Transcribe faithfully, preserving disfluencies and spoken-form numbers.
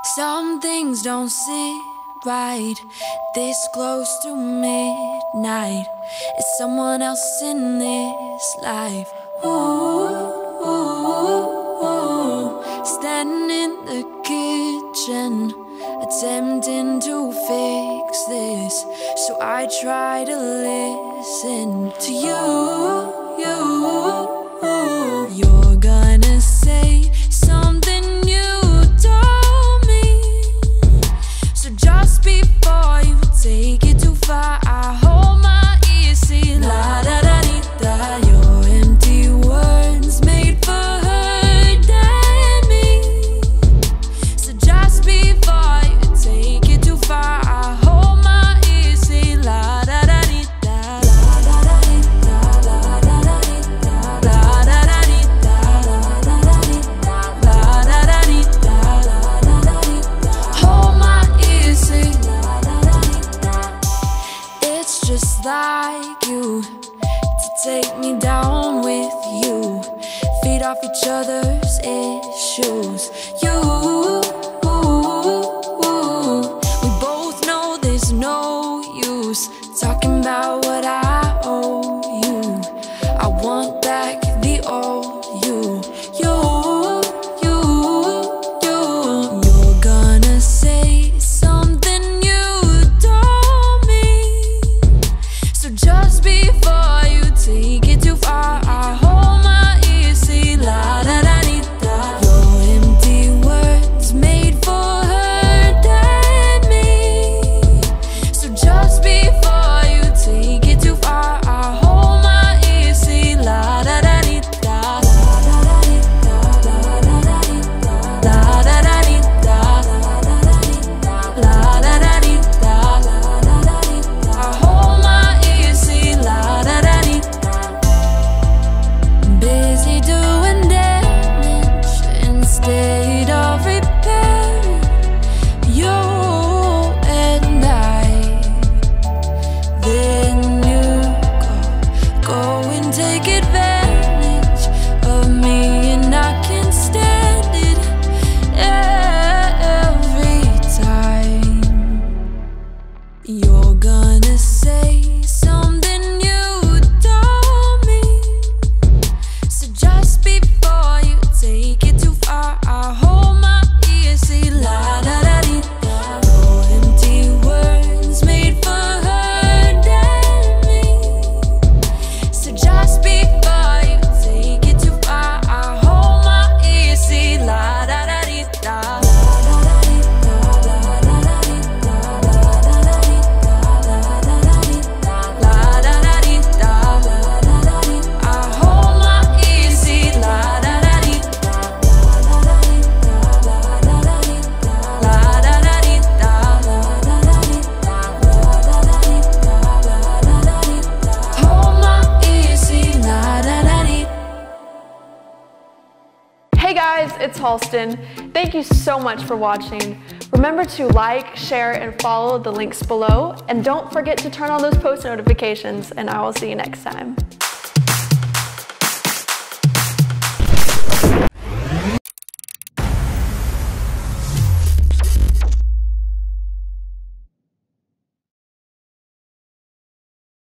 Some things don't sit right this close to midnight. It's someone else in this life. Ooh, ooh, ooh. Standing in the kitchen, attempting to fix this. So I try to listen to you, you. You're gonna say something you told me. So just before you take it too far, I hold my ear, see la da da dee da. Your empty words made for her than me. So just before you take it too far, I hold my ear, see la da da dee da. La da da dee da, la da da dee da, la da da dee da, la da da dee da, la da da dee da, la da da dee da. Hold my ear, see la da da dee da. It's just like you to take me down with you. Feed off each other's issues. You. We both know there's no use talking about what I owe you. I want back the old you. You, you, you. You're gonna say something you told me. So just before you take it too far, I hold my ear, see la da da dee da. Your empty words made for her than me. So just before you take it too far, I hold my ear, see la da da dee da. La da da dee da, la da da dee da, la da da dee da, la da da dee da, la da da dee da. I hold my ear, see la da da dee da. Busy doing damage instead of repairing. You and I, then you go, go and take advantage of me, and I can't stand it every time. You're gonna say something you told me. So just before you take it too far, I hold my ear, see la da da dee da. No empty words made for her than me. So just before you take it too far, I hold my ear, see la da da dee da. La da da dee da, la da da dee da. I hold my ear, see la da da dee da. La da da dee da, la da da dee da, la da da dee da, la da da dee da, la da da dee da, la da da dee da. Hold my ear, see la da da dee. Hey guys, it's Halston. Thank you so much for watching. Remember to like, share, and follow the links below. And don't forget to turn on those post notifications, and I will see you next time.